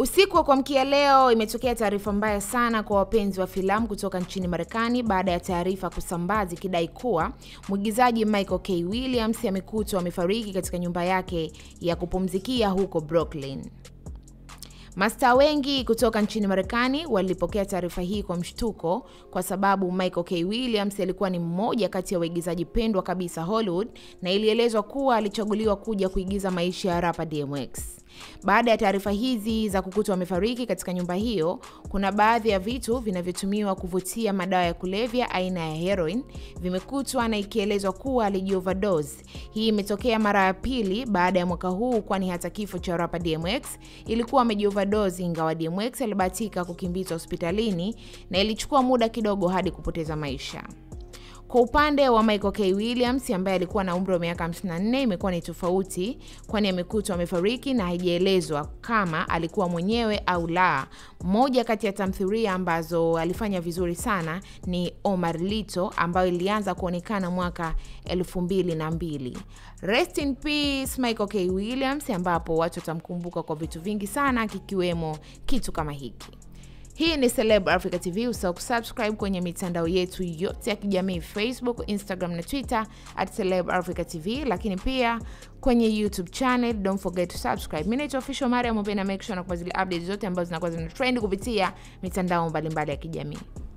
Usiku wa kuamkia leo imetokea taarifa mbaya sana kwa wapenzi wa filamu kutoka nchini Marekani baada ya taarifa kusambaa zikidai kuwa mwigizaji Michael K Williams amekutwa amefariki katika nyumba yake ya kupumzikia huko Brooklyn. Mastaa wengi kutoka nchini Marekani walipokea taarifa hii kwa mshtuko kwa sababu Michael K Williams alikuwa ni mmoja kati ya waigizaji pendwa kabisa Hollywood na ilielezwa kuwa alichaguliwa kuja kuigiza maisha ya rapa DMX. Baada ya taarifa hizi za kukutwa amefariki katika nyumba hiyo, kuna baadhi ya vitu vinavyotumiwa kuvutia madawa ya kulevya aina ya heroin vimekutwa na ikielezwa kuwa alijioverdose. Hii imetokea mara ya pili baada ya mwaka huu, kwani hata kifo cha rapa DMX ilikuwa amejioverdose, ingawa DMX alibahatika kukimbizwa hospitalini na ilichukua muda kidogo hadi kupoteza maisha. Kwa upande wa Michael K Williams ambaye alikuwa na umri wa miaka 54, imekuwa ni tofauti, kwani amekutwa amefariki na haijaelezwa kama alikuwa mwenyewe au la. Moja kati ya tamthilia ambazo alifanya vizuri sana ni Omar Lito, ambayo ilianza kuonekana mwaka 2002. Rest in peace Michael K Williams, ambapo watu watamkumbuka kwa vitu vingi sana kikiwemo kitu kama hiki. Hii ni Celeb Africa TV. Usahau kusubscribe kwenye mitandao yetu yote ya kijamii, Facebook, Instagram na Twitter @CelebAfricaTV, lakini pia kwenye YouTube channel. Don't forget to subscribe. Mimi ni official Maria Mobena, make sure na kwa zile updates zote ambazo zinakuwa zina trend kupitia mitandao mbalimbali ya kijamii.